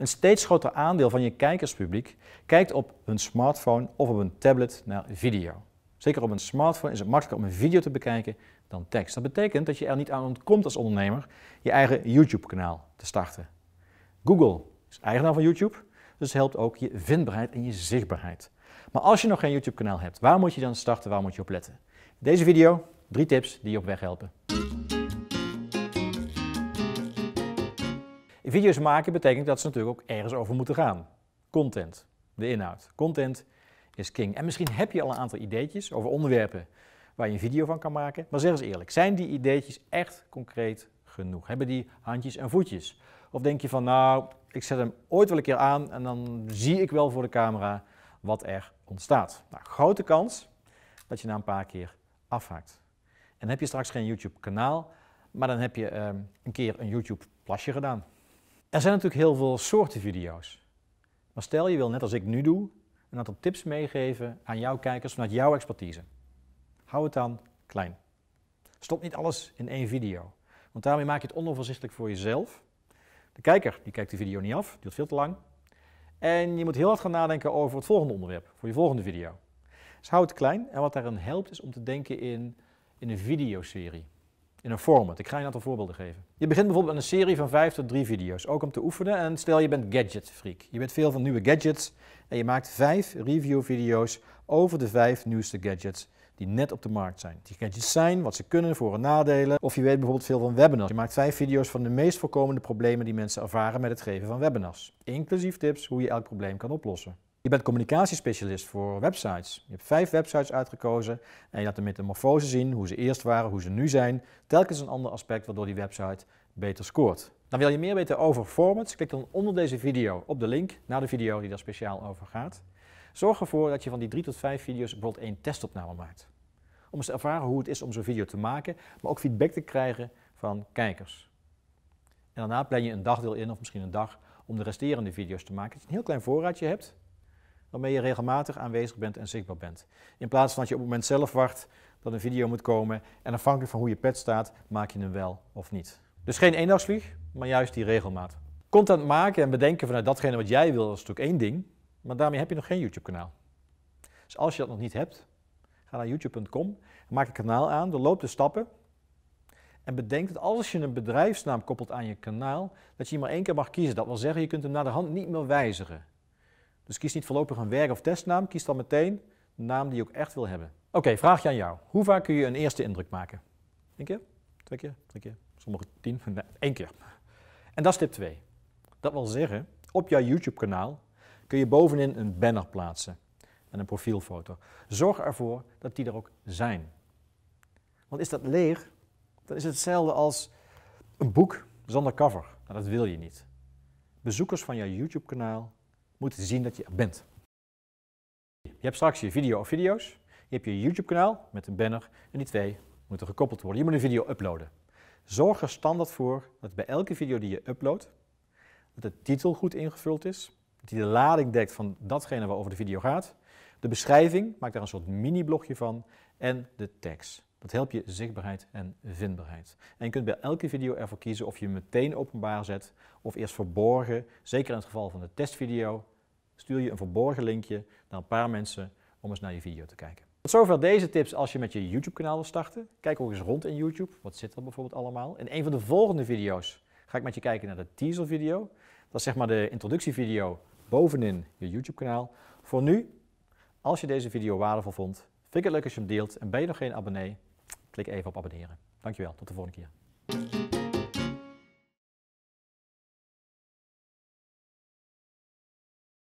Een steeds groter aandeel van je kijkerspubliek kijkt op hun smartphone of op een tablet naar video. Zeker op een smartphone is het makkelijker om een video te bekijken dan tekst. Dat betekent dat je er niet aan ontkomt als ondernemer je eigen YouTube-kanaal te starten. Google is eigenaar van YouTube, dus helpt ook je vindbaarheid en je zichtbaarheid. Maar als je nog geen YouTube-kanaal hebt, waar moet je dan starten, waar moet je op letten? In deze video 3 tips die je op weg helpen. Video's maken betekent dat ze natuurlijk ook ergens over moeten gaan. Content, de inhoud. Content is king. En misschien heb je al een aantal ideetjes over onderwerpen waar je een video van kan maken. Maar zeg eens eerlijk, zijn die ideetjes echt concreet genoeg? Hebben die handjes en voetjes? Of denk je van nou, ik zet hem ooit wel een keer aan en dan zie ik wel voor de camera wat er ontstaat. Nou, grote kans dat je na een paar keer afhaakt. En heb je straks geen YouTube-kanaal, maar dan heb je een keer een YouTube-plasje gedaan. Er zijn natuurlijk heel veel soorten video's. Maar stel je wil, net als ik nu doe, een aantal tips meegeven aan jouw kijkers vanuit jouw expertise. Hou het dan klein. Stop niet alles in één video. Want daarmee maak je het onoverzichtelijk voor jezelf. De kijker die kijkt de video niet af, duurt veel te lang. En je moet heel hard gaan nadenken over het volgende onderwerp, voor je volgende video. Dus hou het klein. En wat daarin helpt is om te denken in een videoserie. In een format. Ik ga je een aantal voorbeelden geven. Je begint bijvoorbeeld aan een serie van 5 tot 3 video's, ook om te oefenen. En stel je bent gadgetfreak. Je bent veel van nieuwe gadgets en je maakt 5 reviewvideo's over de 5 nieuwste gadgets die net op de markt zijn. Die gadgets zijn, wat ze kunnen, voor- en nadelen. Of je weet bijvoorbeeld veel van webinars. Je maakt 5 video's van de meest voorkomende problemen die mensen ervaren met het geven van webinars. Inclusief tips hoe je elk probleem kan oplossen. Je bent communicatiespecialist voor websites. Je hebt 5 websites uitgekozen en je laat de metamorfose zien, hoe ze eerst waren, hoe ze nu zijn. Telkens een ander aspect waardoor die website beter scoort. Dan wil je meer weten over formats? Klik dan onder deze video op de link naar de video die daar speciaal over gaat. Zorg ervoor dat je van die 3 tot 5 video's bijvoorbeeld 1 testopname maakt. Om eens te ervaren hoe het is om zo'n video te maken, maar ook feedback te krijgen van kijkers. En daarna plan je een dagdeel in, of misschien een dag, om de resterende video's te maken. Dat je een heel klein voorraadje hebt, waarmee je regelmatig aanwezig bent en zichtbaar bent. In plaats van dat je op het moment zelf wacht dat een video moet komen en afhankelijk van hoe je pet staat, maak je hem wel of niet. Dus geen eendagsvlieg, maar juist die regelmaat. Content maken en bedenken vanuit datgene wat jij wil, dat is natuurlijk één ding, maar daarmee heb je nog geen YouTube-kanaal. Dus als je dat nog niet hebt, ga naar youtube.com, maak een kanaal aan, doorloop de stappen en bedenk dat als je een bedrijfsnaam koppelt aan je kanaal, dat je hem maar 1 keer mag kiezen. Dat wil zeggen, je kunt hem naderhand niet meer wijzigen. Dus kies niet voorlopig een werk- of testnaam, kies dan meteen de naam die je ook echt wil hebben. Oké, vraagje aan jou. Hoe vaak kun je een eerste indruk maken? 1 keer? 2 keer? 3 keer? Sommige 10? Nee, 1 keer. En dat is tip 2. Dat wil zeggen, op jouw YouTube-kanaal kun je bovenin een banner plaatsen en een profielfoto. Zorg ervoor dat die er ook zijn. Want is dat leeg, dan is het hetzelfde als een boek zonder cover. Nou, dat wil je niet. Bezoekers van jouw YouTube-kanaal moeten zien dat je er bent. Je hebt straks je video of video's, je hebt je YouTube-kanaal met een banner en die 2 moeten gekoppeld worden. Je moet een video uploaden. Zorg er standaard voor dat bij elke video die je uploadt, dat de titel goed ingevuld is, dat die de lading dekt van datgene waarover de video gaat, de beschrijving, maak daar een soort mini-blogje van en de tekst. Dat helpt je zichtbaarheid en vindbaarheid. En je kunt bij elke video ervoor kiezen of je hem meteen openbaar zet of eerst verborgen. Zeker in het geval van de testvideo stuur je een verborgen linkje naar een paar mensen om eens naar je video te kijken. Tot zover deze tips als je met je YouTube-kanaal wil starten. Kijk ook eens rond in YouTube. Wat zit er bijvoorbeeld allemaal? In een van de volgende video's ga ik met je kijken naar de teaservideo. Dat is zeg maar de introductievideo bovenin je YouTube-kanaal. Voor nu, als je deze video waardevol vond, vind ik het leuk als je hem deelt en ben je nog geen abonnee? Klik even op abonneren. Dankjewel, tot de volgende keer.